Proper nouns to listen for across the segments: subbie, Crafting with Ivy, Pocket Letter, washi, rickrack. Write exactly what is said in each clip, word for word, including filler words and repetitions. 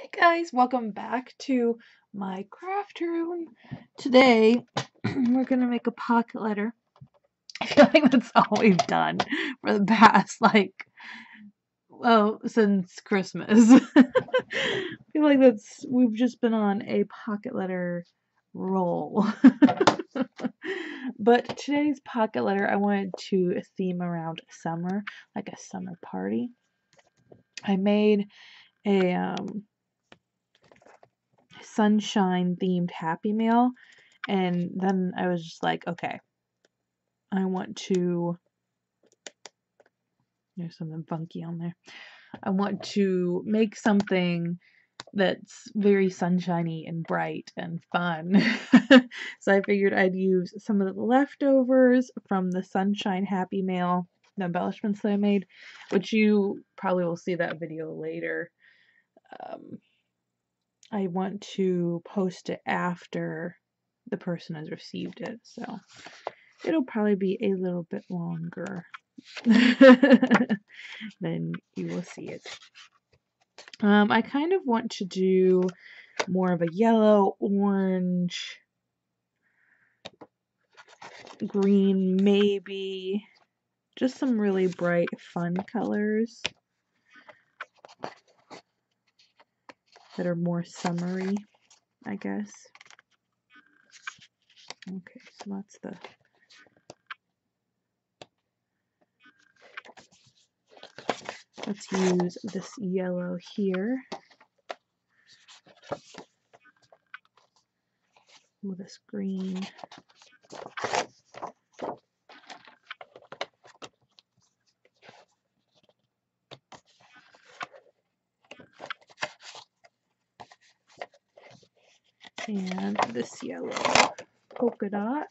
Hey guys, welcome back to my craft room. Today we're gonna make a pocket letter. I feel like that's all we've done for the past, like, well, since Christmas. I feel like that's we've just been on a pocket letter roll. But today's pocket letter I wanted to theme around summer, like a summer party. I made a um, sunshine themed Happy Meal, and then I was just like, okay, I want to, there's something funky on there, I want to make something that's very sunshiny and bright and fun. So I figured I'd use some of the leftovers from the sunshine Happy Meal, the embellishments that I made, which you probably will see that video later. Um, I want to post it after the person has received it, so it'll probably be a little bit longer than you will see it. Um, I kind of want to do more of a yellow, orange, green, maybe. Just some really bright, fun colors that are more summery, I guess. Okay, so that's the let's use this yellow here. Ooh, this green. And this yellow polka dot.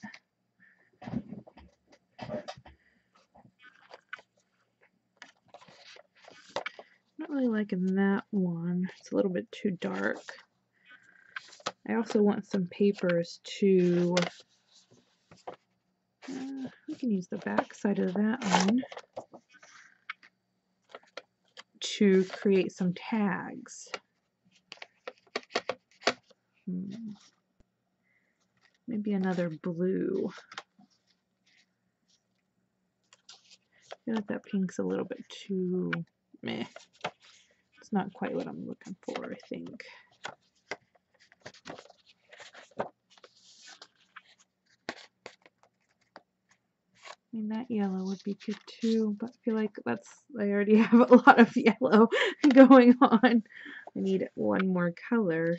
Not really liking that one. It's a little bit too dark. I also want some papers to... Uh, we can use the back side of that one to create some tags. Maybe another blue. I feel like that pink's a little bit too meh. It's not quite what I'm looking for, I think. I mean, that yellow would be good too, but I feel like that's, I already have a lot of yellow going on. I need one more color,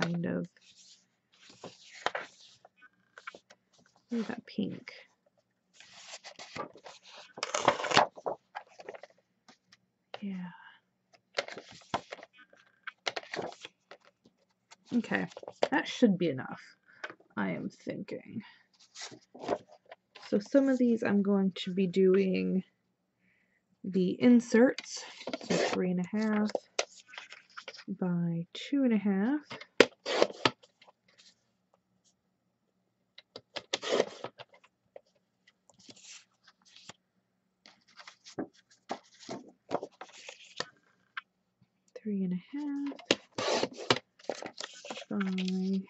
kind of. Ooh, that pink. Yeah. Okay, that should be enough, I am thinking. So some of these I'm going to be doing the inserts, so three and a half by two and a half. Three and a half by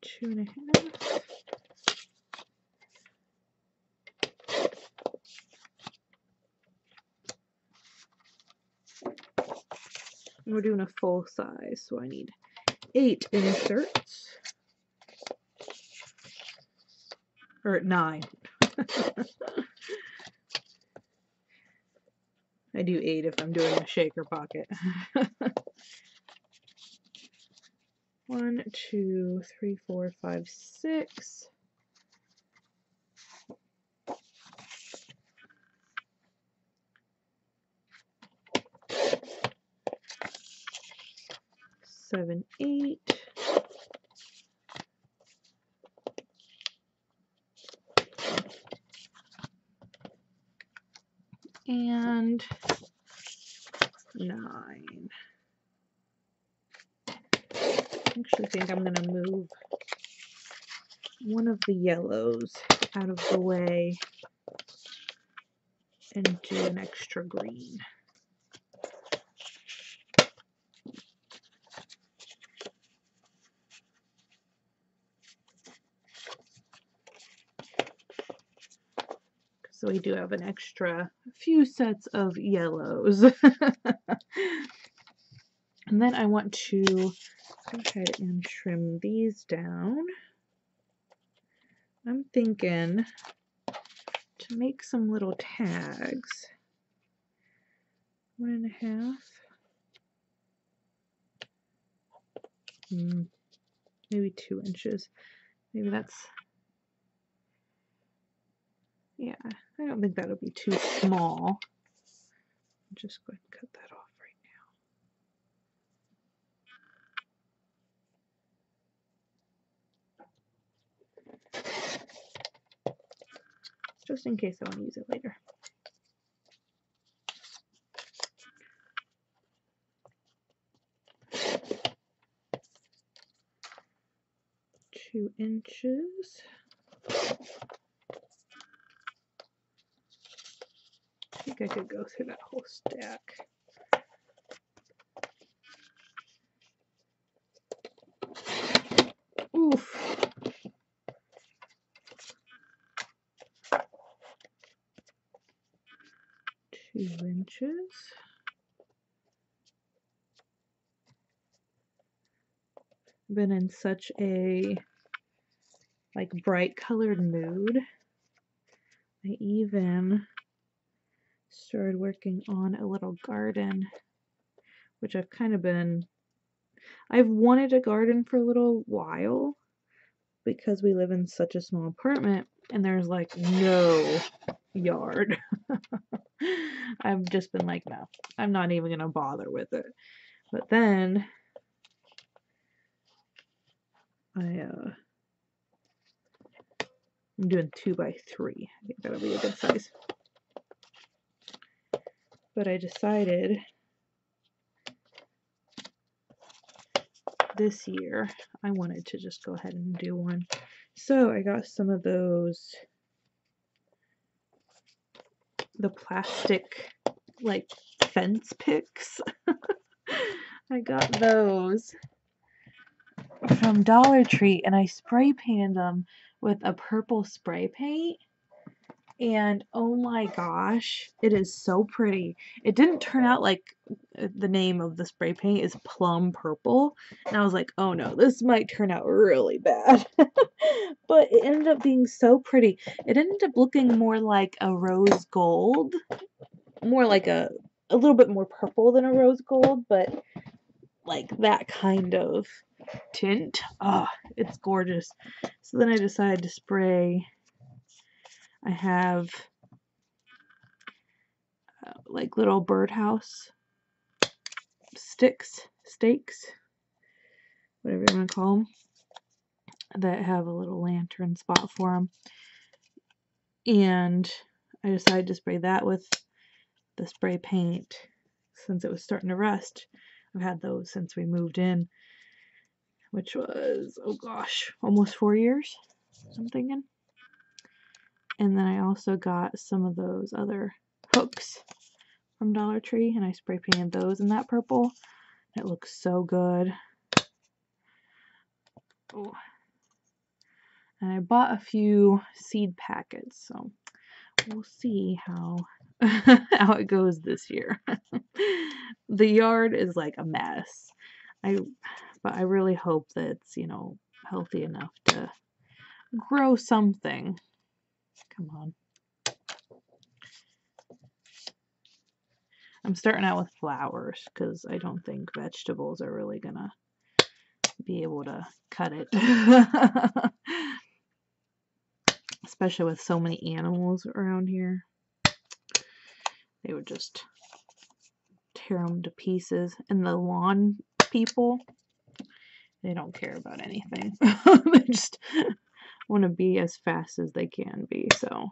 two and a half. We're doing a full size, so I need eight inserts. Or nine. I do eight if I'm doing a shaker pocket. One, two, three, four, five, six. Seven, eight. And nine. I actually think I'm going to move one of the yellows out of the way and do an extra green. So we do have an extra few sets of yellows. And then I want to try to trim these down. I'm thinking to make some little tags. One and a half. Mm, maybe two inches. Maybe that's... yeah, I don't think that'll be too small. I'm just going to cut that off right now. Just in case I want to use it later. Two inches. I think I could go through that whole stack. Oof. Two inches. I've been in such a like bright colored mood. I even started working on a little garden, which I've kind of been, I've wanted a garden for a little while because we live in such a small apartment and there's like no yard. I've just been like, no, I'm not even gonna bother with it. But then I uh I'm doing two by three. I think that'll be a good size. But I decided this year I wanted to just go ahead and do one. So I got some of those, the plastic like fence picks. I got those from Dollar Tree and I spray painted them with a purple spray paint. And oh my gosh, it is so pretty. It didn't turn out like the name of the spray paint is Plum Purple. And I was like, oh no, this might turn out really bad. But it ended up being so pretty. It ended up looking more like a rose gold. More like a, a little bit more purple than a rose gold. But like that kind of tint. Oh, it's gorgeous. So then I decided to spray... I have uh, like little birdhouse sticks, stakes, whatever you want to call them, that have a little lantern spot for them. And I decided to spray that with the spray paint since it was starting to rust. I've had those since we moved in, which was, oh gosh, almost four years, I'm thinking. And then I also got some of those other hooks from Dollar Tree, and I spray painted those in that purple. It looks so good. Oh. And I bought a few seed packets, so we'll see how, how it goes this year. The yard is like a mess. I, but I really hope that it's, you know, healthy enough to grow something. Come on. I'm starting out with flowers because I don't think vegetables are really gonna be able to cut it. Especially with so many animals around here. They would just tear them to pieces. And the lawn people, they don't care about anything. They just... want to be as fast as they can be, so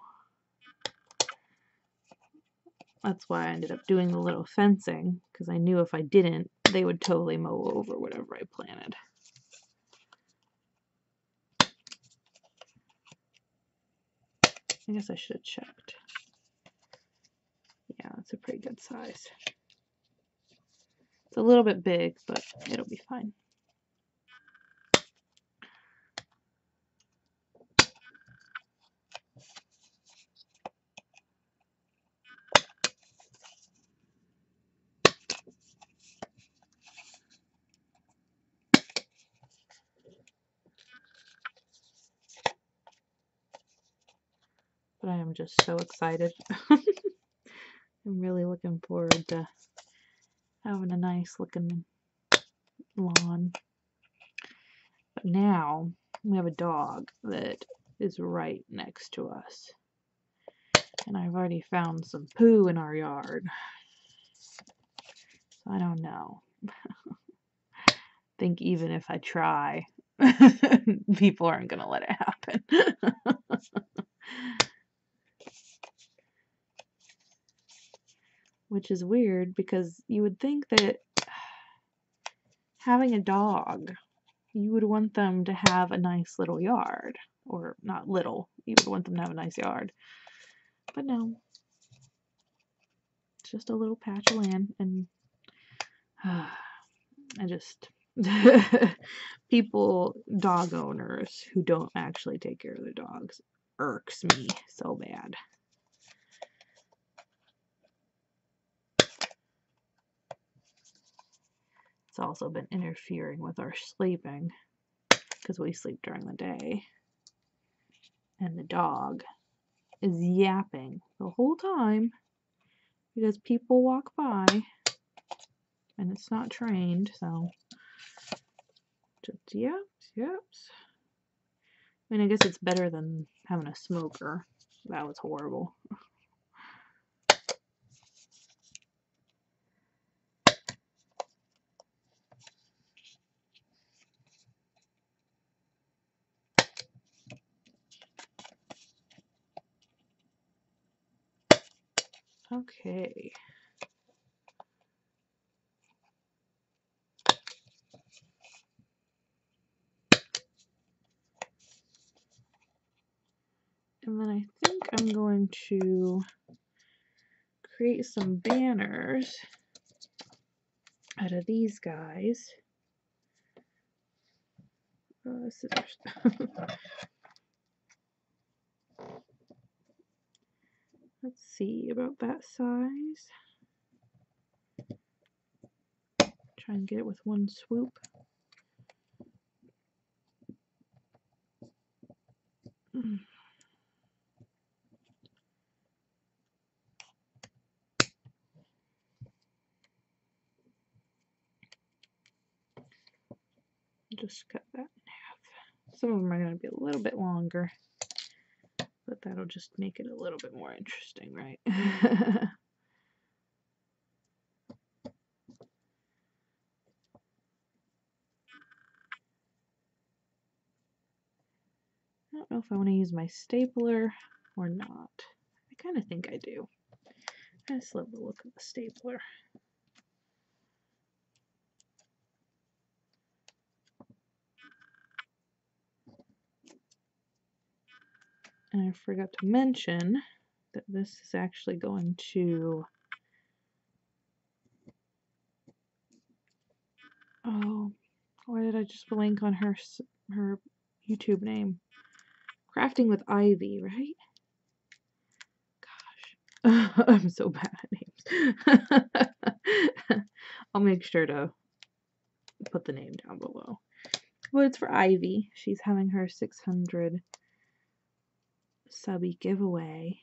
that's why I ended up doing the little fencing, because I knew if I didn't they would totally mow over whatever I planted. I guess I should have checked. Yeah, that's a pretty good size. It's a little bit big, but it'll be fine. I'm just so excited. I'm really looking forward to having a nice looking lawn. But now we have a dog that is right next to us. And I've already found some poo in our yard. So I don't know. I think even if I try, people aren't going to let it happen. Which is weird because you would think that having a dog, you would want them to have a nice little yard. Or not little, you would want them to have a nice yard. But no, it's just a little patch of land, and uh, I just, people, dog owners who don't actually take care of their dogs, irks me so bad. It's also been interfering with our sleeping, because we sleep during the day, and the dog is yapping the whole time because people walk by and it's not trained, so just yaps, yaps. I mean, I guess it's better than having a smoker. That was horrible. Okay. And then I think I'm going to create some banners out of these guys. Uh, scissors. Let's see about that size. Try and get it with one swoop. Mm. Just cut that in half. Some of them are going to be a little bit longer. But that'll just make it a little bit more interesting, right? I don't know if I want to use my stapler or not. I kind of think I do. I just love the look of the stapler. And I forgot to mention that this is actually going to, oh, why did I just blank on her her YouTube name? Crafting with Ivy, right? Gosh, I'm so bad at names. I'll make sure to put the name down below. Well, it's for Ivy. She's having her six hundred subby giveaway,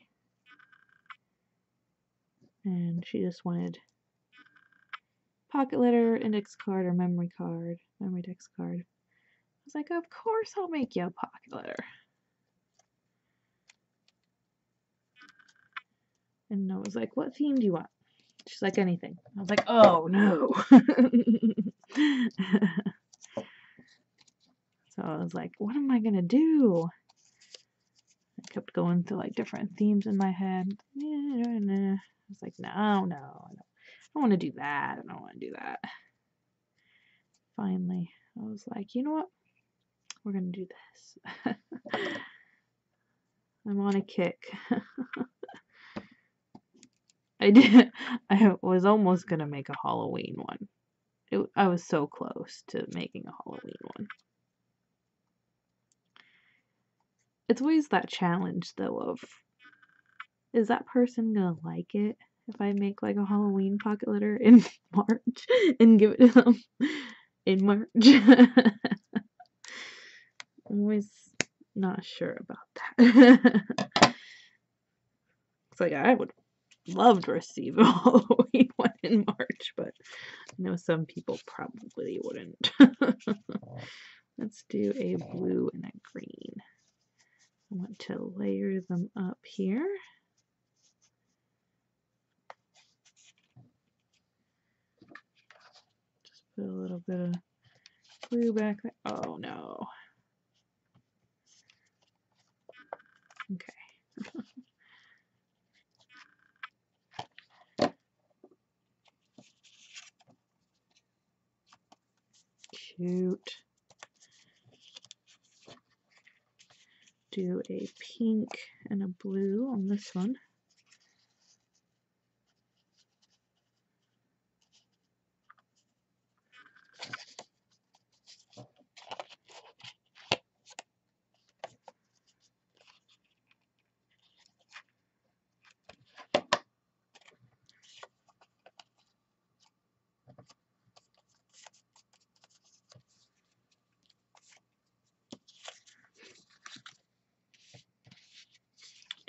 and she just wanted pocket letter, index card, or memory card, memory dex card. I was like, of course I'll make you a pocket letter. And I was like, what theme do you want? She's like, anything. I was like, oh no. So I was like, what am I gonna do? I kept going through like different themes in my head. I was like, no, no, no. I don't want to do that. I don't want to do that. Finally, I was like, you know what? We're going to do this. I'm on a kick. I did. I was almost going to make a Halloween one. It, I was so close to making a Halloween one. It's always that challenge, though, of, is that person gonna like it if I make, like, a Halloween pocket litter in March and give it to them in March? I'm always not sure about that. It's like I would love to receive a Halloween one in March, but I know some people probably wouldn't. Let's do a blue and a green. I want to layer them up here. Just put a little bit of glue back there. Oh no. Okay. Cute. Do a pink and a blue on this one.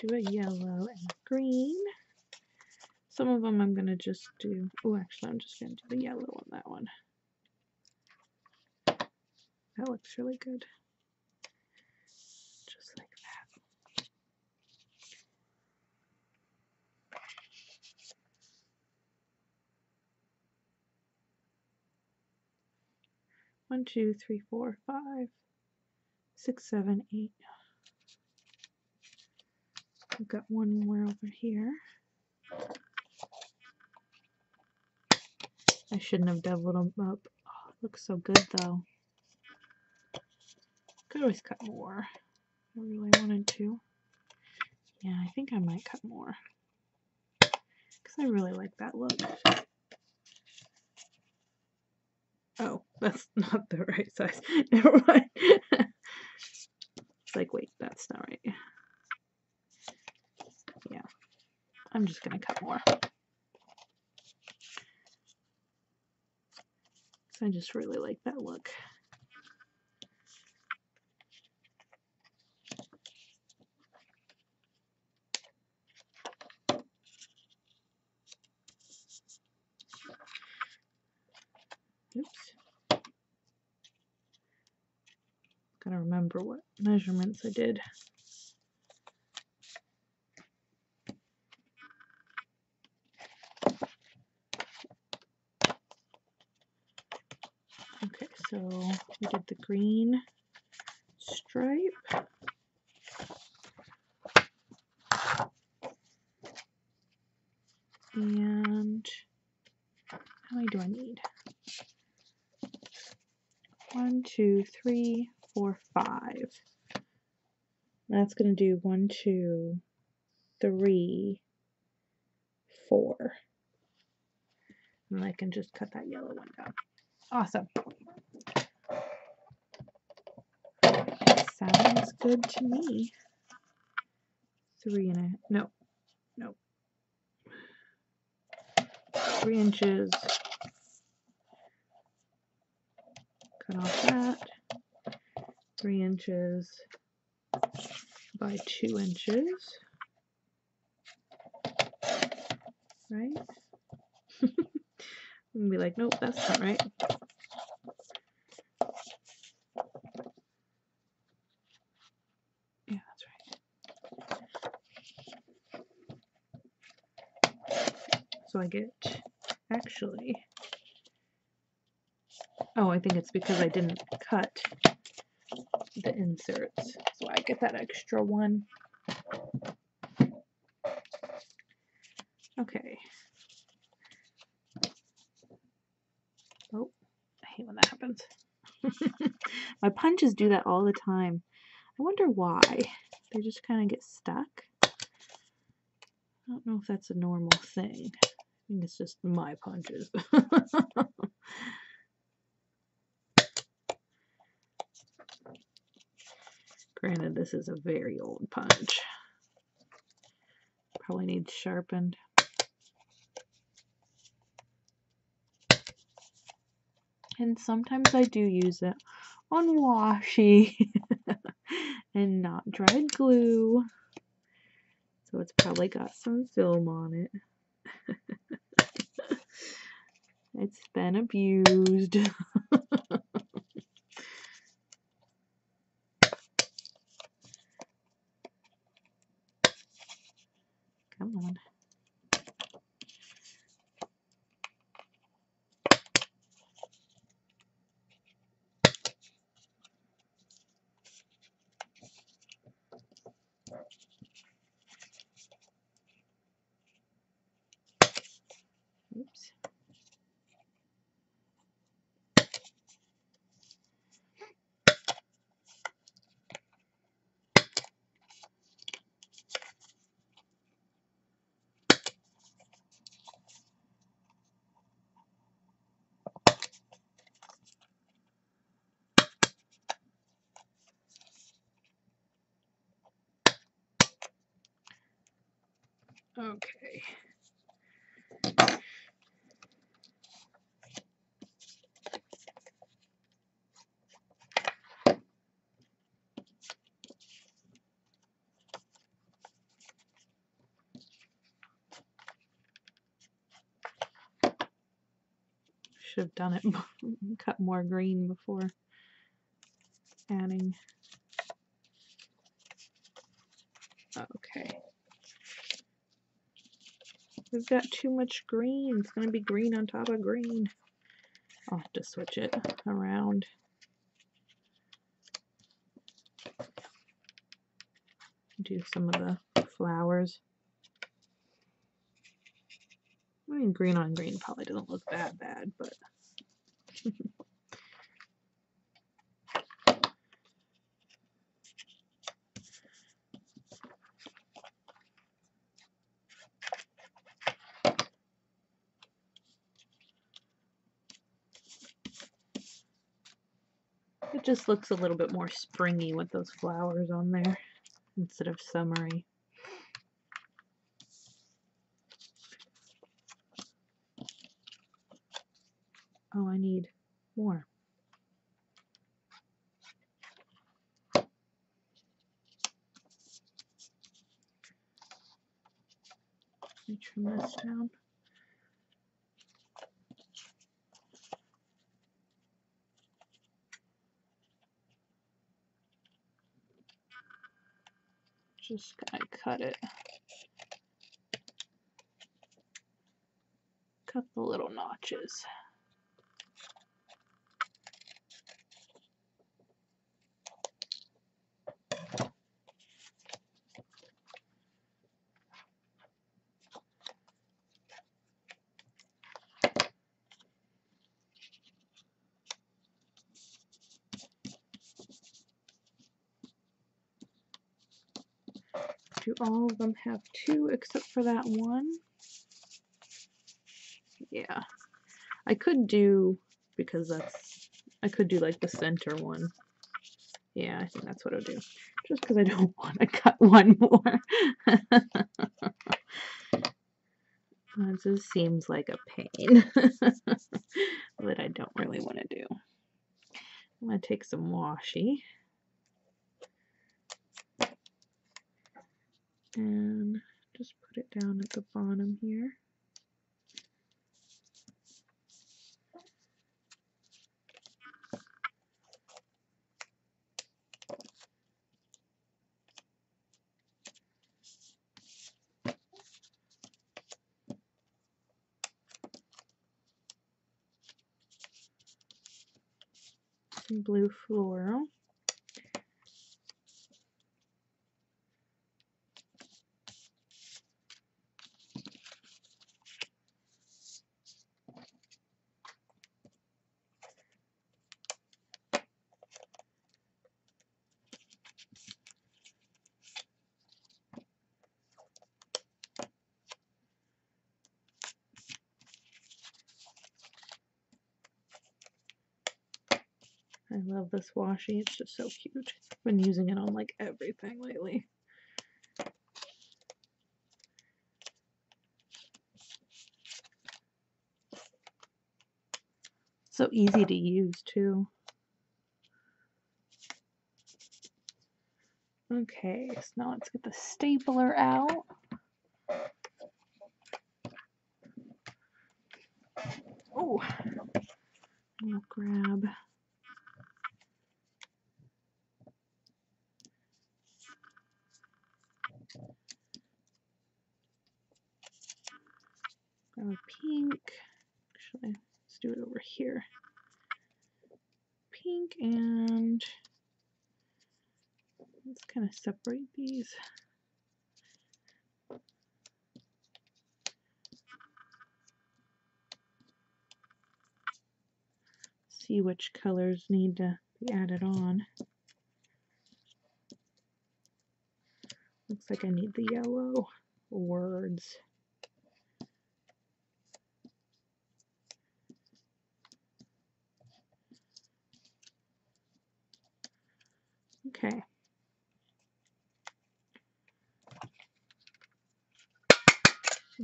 Do a yellow and a green. Some of them I'm going to just do. Oh, actually, I'm just going to do the yellow on that one. That looks really good. Just like that. One, two, three, four, five, six, seven, eight. We've got one more over here. I shouldn't have doubled them up. Oh, it looks so good though. Could always cut more. I really wanted to. Yeah, I think I might cut more. Because I really like that look. Oh, that's not the right size. Never mind. It's like, wait, that's not right. Yeah, I'm just going to cut more. So I just really like that look. Oops. Got to remember what measurements I did. So we did the green stripe. And how many do I need? One, two, three, four, five. That's going to do one, two, three, four. And I can just cut that yellow one down. Awesome. Sounds good to me. Three and a no, no. Three inches. Cut off that. Three inches by two inches. Right? And be like, nope, that's not right. Yeah, that's right. So I get, actually, oh, I think it's because I didn't cut the inserts, so I get that extra one. Okay. Oh, I hate when that happens. My punches do that all the time. I wonder why. They just kind of get stuck. I don't know if that's a normal thing. I think it's just my punches. Granted, this is a very old punch. Probably needs sharpened. And sometimes I do use it on washi and not dried glue. So it's probably got some film on it. It's been abused. Come on. Oops. Okay. Should have done it, cut more green before adding. Okay. We've got too much green. It's going to be green on top of green. I'll have to switch it around. Do some of the flowers. I mean, green on green probably doesn't look that bad, but... It just looks a little bit more springy with those flowers on there instead of summery. Oh, I need more. Let me trim this down. Just gotta cut it. Cut the little notches. Do all of them have two except for that one? Yeah. I could do, because that's, I could do like the center one. Yeah, I think that's what I'll do. Just because I don't want to cut one more. It just seems like a pain. But I don't really want to do. I'm going to take some washi. And just put it down at the bottom here. Some blue floral. I love this washi, it's just so cute. I've been using it on like everything lately. So easy to use too. Okay, so now let's get the stapler out. go. I'll grab grab a pink. Actually, let's do it over here. Pink, and let's kind of separate these. See which colors need to be added on. Looks like I need the yellow words. Okay.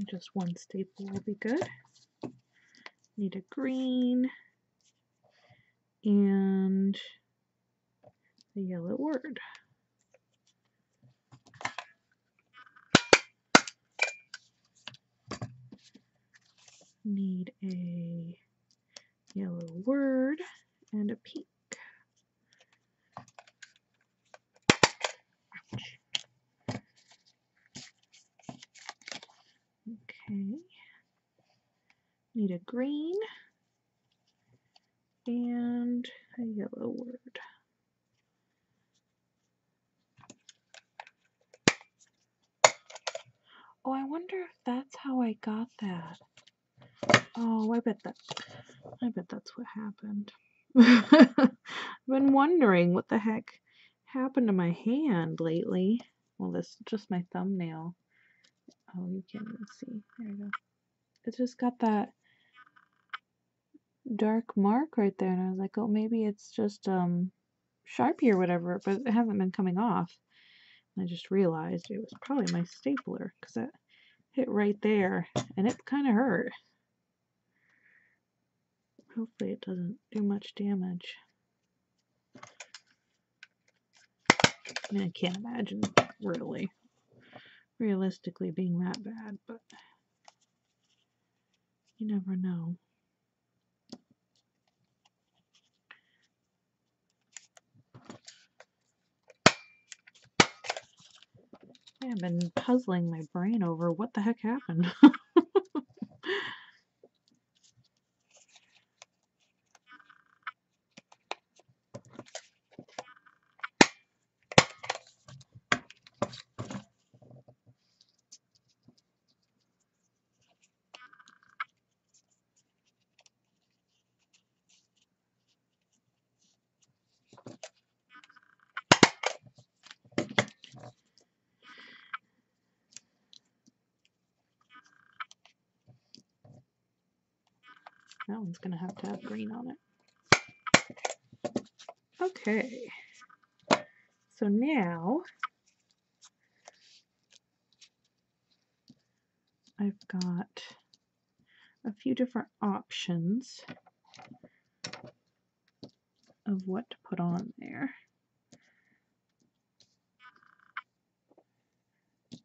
Just one staple will be good. Need a green and the yellow word. Need a yellow word and a pink. Okay. Need a green and a yellow word. Oh, I wonder if that's how I got that. Oh, I bet that, I bet that's what happened. I've been wondering what the heck happened to my hand lately. Well, this is just my thumbnail. Oh, you can't even see. There you go. It's just got that dark mark right there, and I was like, oh, maybe it's just um Sharpie or whatever, but it hasn't been coming off. And I just realized it was probably my stapler, because that hit right there and it kind of hurt. Hopefully it doesn't do much damage. I mean, I can't imagine really realistically being that bad, but you never know. I've been puzzling my brain over what the heck happened. That one's gonna have to have green on it. Okay, so now I've got a few different options of what to put on there.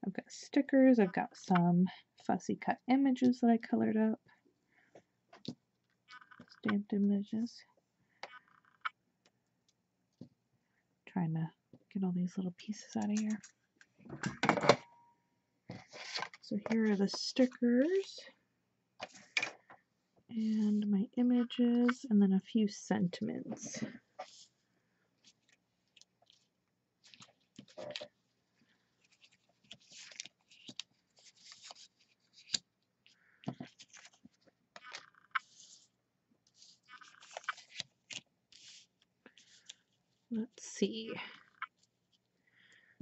I've got stickers, I've got some fussy cut images that I colored up. Stamped images. Trying to get all these little pieces out of here. So here are the stickers and my images, and then a few sentiments. Let's see.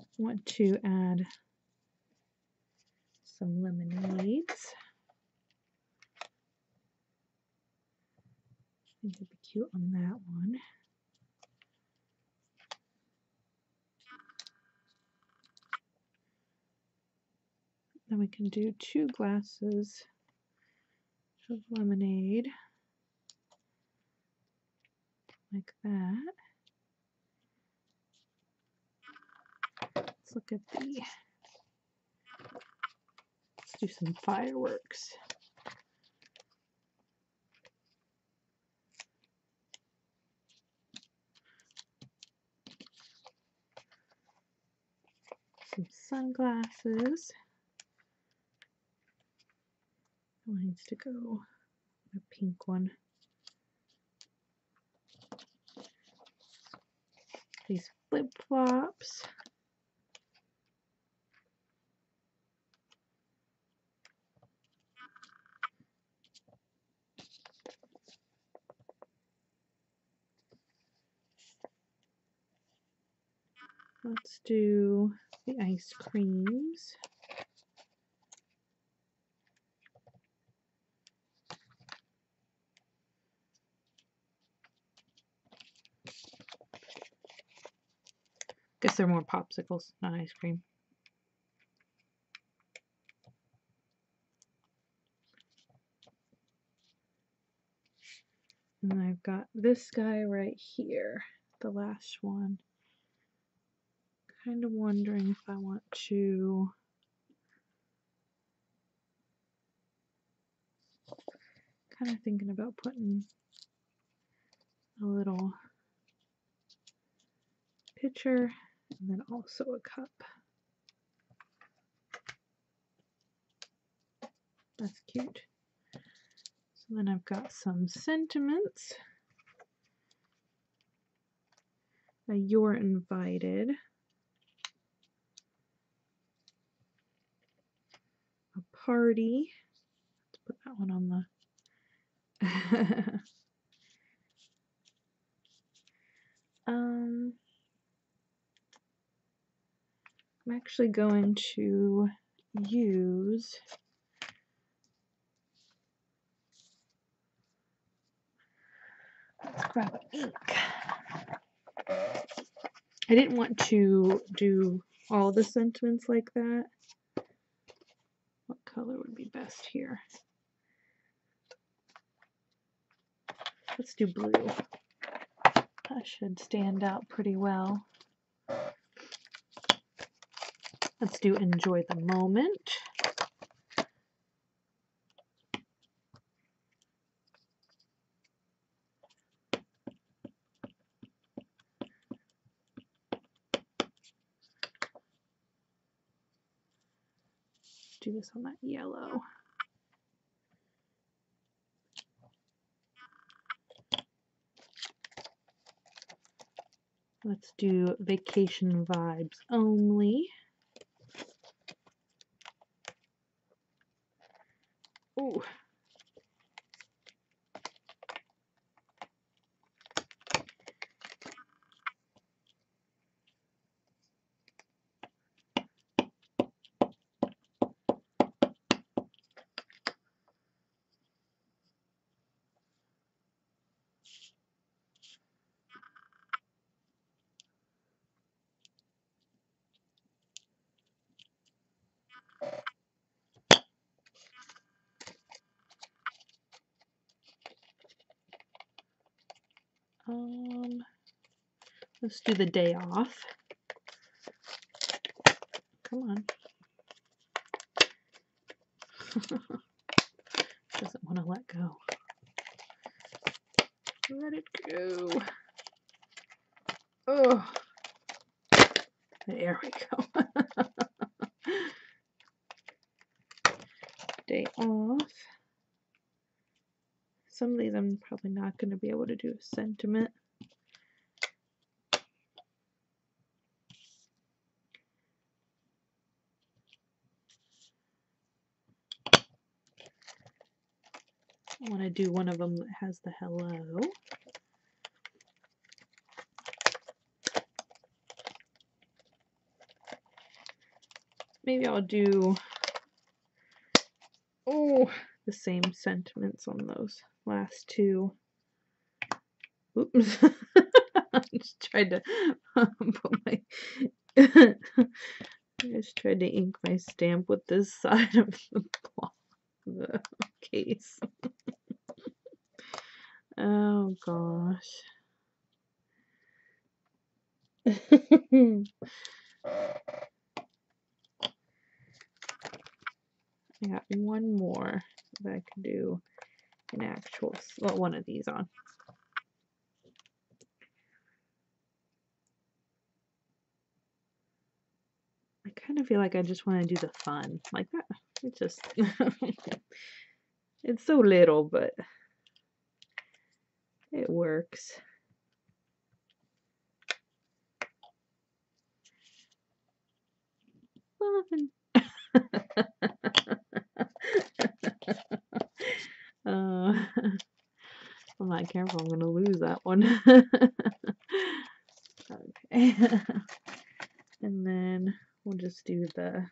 I want to add some lemonades. I think it'd be cute on that one. Then we can do two glasses of lemonade, like that. Let's look at the, let's do some fireworks. some sunglasses. That needs to go, a pink one. These flip-flops. Let's do the ice creams. Guess they're more popsicles, not ice cream. And I've got this guy right here, the last one. Kind of wondering if I want to kind of thinking about putting a little pitcher and then also a cup. That's cute. So then I've got some sentiments. Now you're invited. Party. Let's put that one on the um I'm actually going to use let's grab ink. I didn't want to do all the sentiments like that. What color would be best here? Let's do blue. That should stand out pretty well. Let's do enjoy the moment. Do this on that yellow. Let's do vacation vibes only. Ooh. Um, let's do the day off. Come on. Doesn't want to let go. Let it go. Oh, there we go. Day off. Some of these I'm probably not going to be able to do a sentiment. I want to do one of them that has the hello. Maybe I'll do oh, the same sentiments on those last two. Oops. I just tried to um, put my I just tried to ink my stamp with this side of the, block, the case. Oh gosh. I got one more that I can do an actual, well, one of these on. I kind kind of feel like I just want to do the fun. Like that. It's just, it's so little, but it works. Fun. uh, I'm not careful, I'm going to lose that one. Okay. And then we'll just do the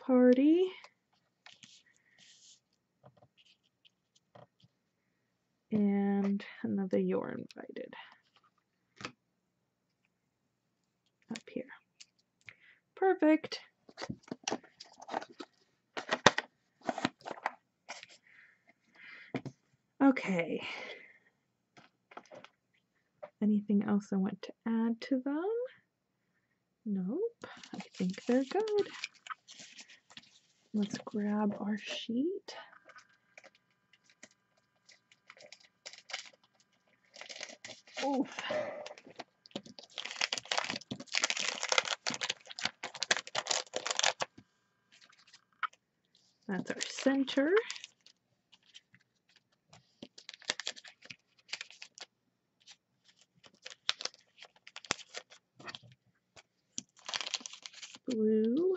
party. And another you're invited. Up here. Perfect. Okay. Anything else I want to add to them? Nope. I think they're good. Let's grab our sheet. Oof. That's our center. Blue,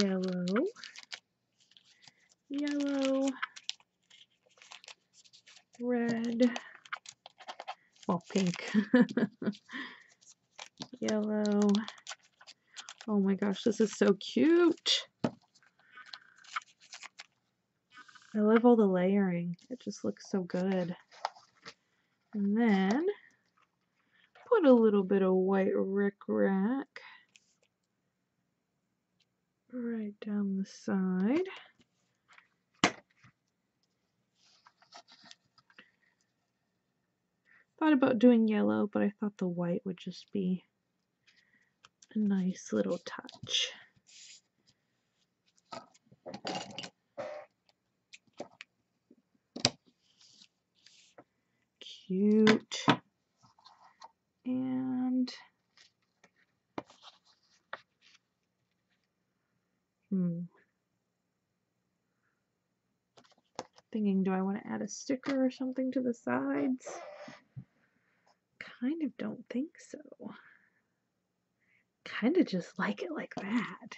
yellow, yellow, red, well, pink, yellow. Oh my gosh, this is so cute. I love all the layering. It just looks so good. And then put a little bit of white rickrack right down the side. Thought about doing yellow, but I thought the white would just be a nice little touch. Cute. And hmm. Thinking, do I want to add a sticker or something to the sides? Kind of don't think so. Kind of just like it like that.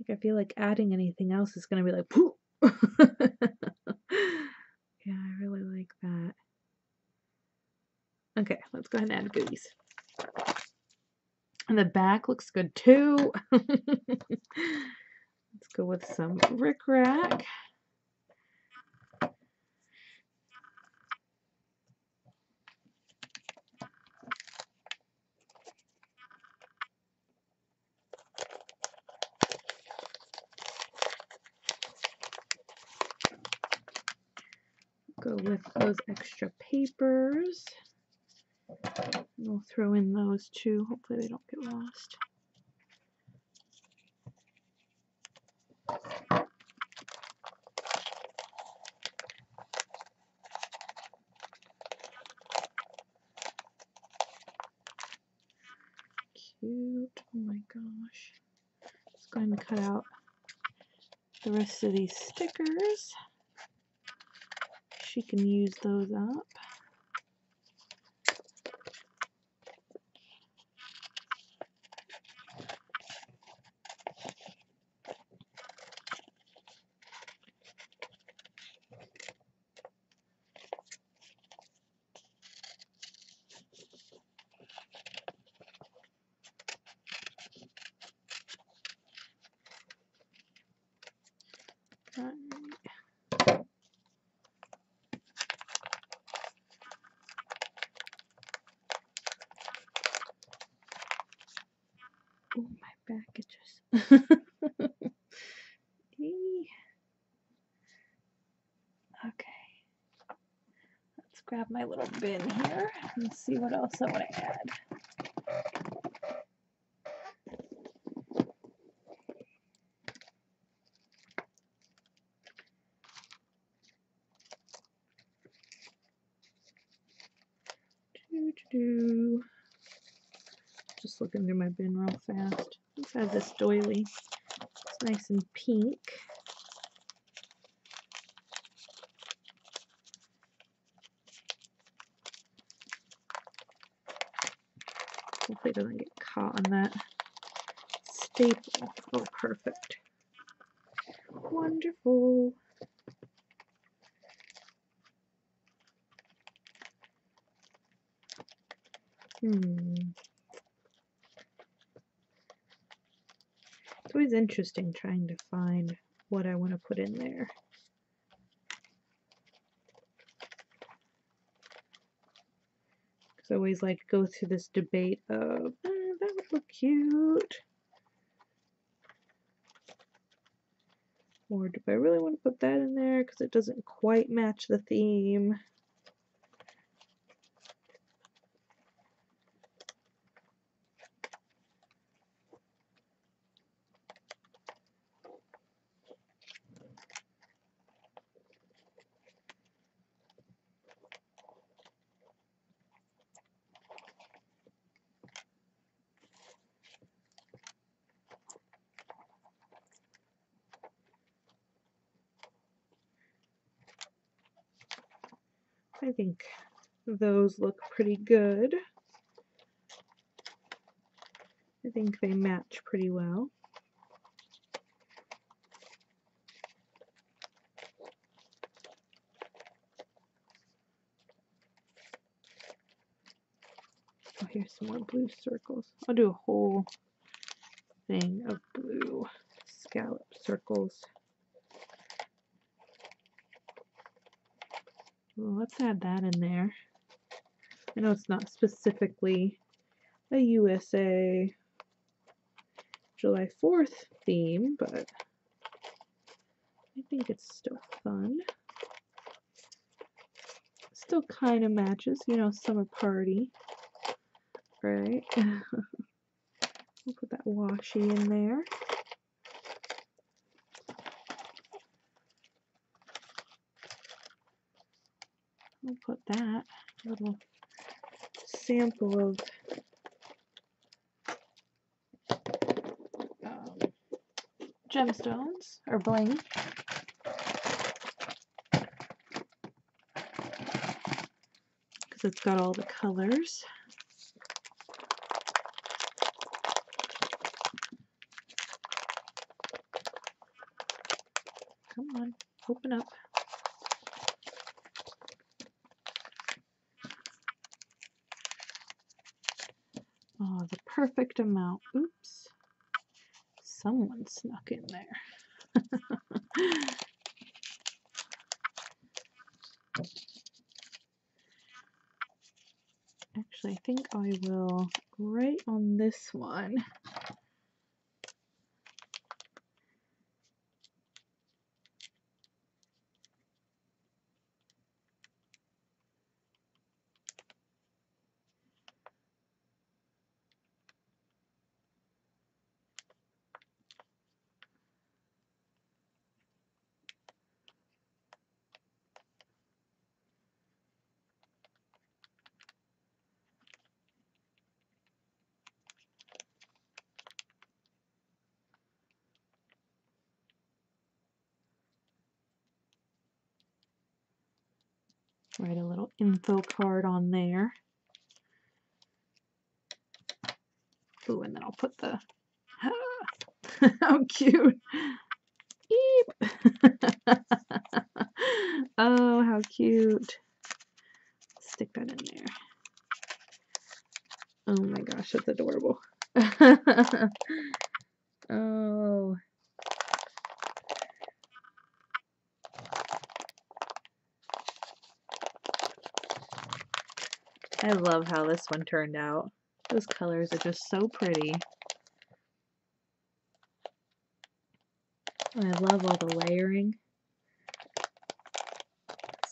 Like I feel like adding anything else is going to be like poof. Yeah, I really like that. Okay, let's go ahead and add goodies. And the back looks good too. Let's go with some rickrack. Go with those extra papers. We'll throw in those too. Hopefully they don't get lost. Cute. Oh my gosh. Let's go ahead and cut out the rest of these stickers. She can use those up. Oh, my back itches. Okay. Let's grab my little bin here and see what else I want to add. just looking through my bin real fast. Let's add this doily. It's nice and pink. Hopefully it doesn't get caught on that staple. Oh, perfect. Wonderful. Hmm. It's always interesting trying to find what I want to put in there. Because I always like to go through this debate of, eh, that would look cute. Or do I really want to put that in there because it doesn't quite match the theme? I think those look pretty good. I think they match pretty well. Oh, here's some more blue circles. I'll do a whole thing of blue scallop circles. Well, let's add that in there. I know it's not specifically a U S A July fourth theme, but I think it's still fun. Still kind of matches, you know, summer party, right? We'll put that washi in there. We'll put that little sample of um, gemstones or bling. Because it's got all the colors. Come on, open up. Oh, the perfect amount. Oops. Someone snuck in there. Actually, I think I will, right on this one, write a little info card on there. Ooh, and then I'll put the... Ah, how cute! Eep. Oh, how cute. Stick that in there. Oh my gosh, that's adorable. Oh... I love how this one turned out. Those colors are just so pretty. And I love all the layering.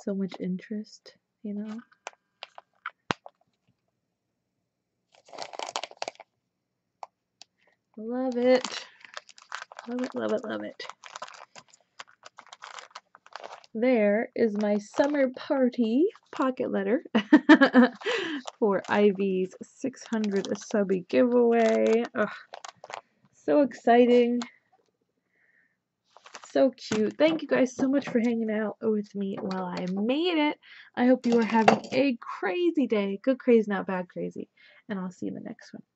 So much interest, you know? Love it. Love it, love it, love it. there is my summer party pocket letter for Ivy's six hundred subby giveaway. Ugh, so exciting. So cute. Thank you guys so much for hanging out with me while I made it. I hope you are having a crazy day. Good crazy, not bad crazy. And I'll see you in the next one.